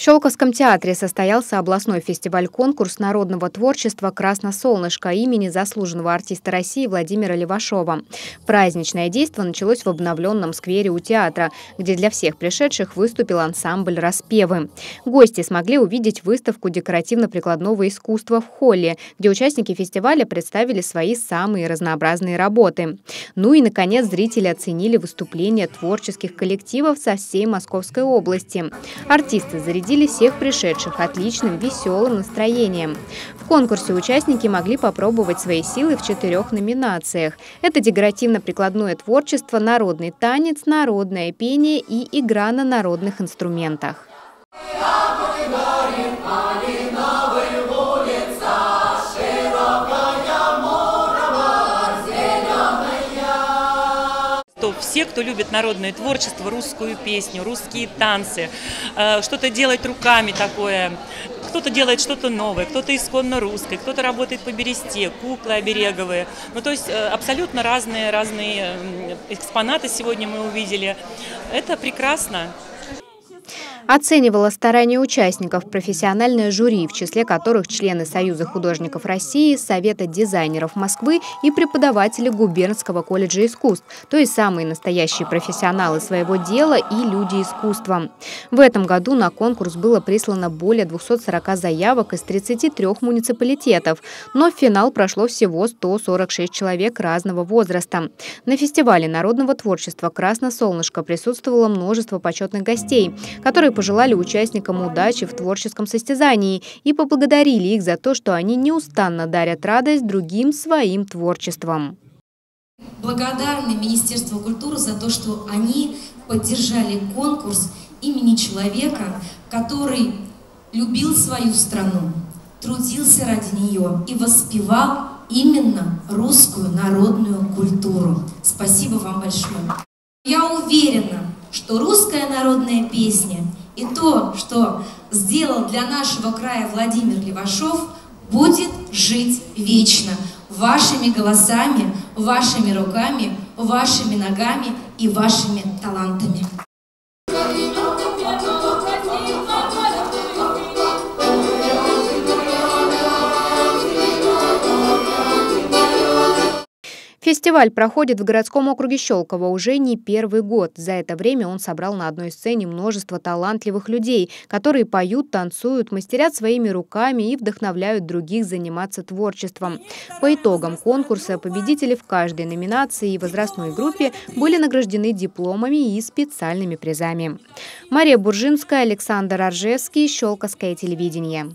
В Щелковском театре состоялся областной фестиваль-конкурс народного творчества «Красно-Солнышко» имени заслуженного артиста России Владимира Левашова. Праздничное действо началось в обновленном сквере у театра, где для всех пришедших выступил ансамбль «Распевы». Гости смогли увидеть выставку декоративно-прикладного искусства в холле, где участники фестиваля представили свои самые разнообразные работы. Ну и, наконец, зрители оценили выступления творческих коллективов со всей Московской области. Артисты зарядили всех пришедших отличным, веселым настроением. В конкурсе участники могли попробовать свои силы в 4 номинациях. Это декоративно-прикладное творчество, народный танец, народное пение и игра на народных инструментах. Все, кто любит народное творчество, русскую песню, русские танцы, что-то делать руками такое, кто-то делает что-то новое, кто-то исконно русское, кто-то работает по бересте, куклы обереговые. Ну, то есть абсолютно разные экспонаты сегодня мы увидели. Это прекрасно. Оценивала старания участников профессиональное жюри, в числе которых члены Союза художников России, Совета дизайнеров Москвы и преподаватели Губернского колледжа искусств, то есть самые настоящие профессионалы своего дела и люди искусства. В этом году на конкурс было прислано более 240 заявок из 33 муниципалитетов, но в финал прошло всего 146 человек разного возраста. На фестивале народного творчества «Красно-Солнышко» присутствовало множество почетных гостей, которые пожелали участникам удачи в творческом состязании и поблагодарили их за то, что они неустанно дарят радость другим своим творчеством. Благодарны Министерству культуры за то, что они поддержали конкурс имени человека, который любил свою страну, трудился ради нее и воспевал именно русскую народную культуру. Спасибо вам большое. Я уверена, что русская народная песня и то, что сделал для нашего края Владимир Левашов, будет жить вечно вашими голосами, вашими руками, вашими ногами и вашими талантами. Фестиваль проходит в городском округе Щелково уже не первый год. За это время он собрал на одной сцене множество талантливых людей, которые поют, танцуют, мастерят своими руками и вдохновляют других заниматься творчеством. По итогам конкурса победители в каждой номинации и возрастной группе были награждены дипломами и специальными призами. Мария Буржинская, Александр Аржевский, Щелковское телевидение.